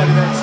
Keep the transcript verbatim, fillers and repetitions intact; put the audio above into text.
everybody that's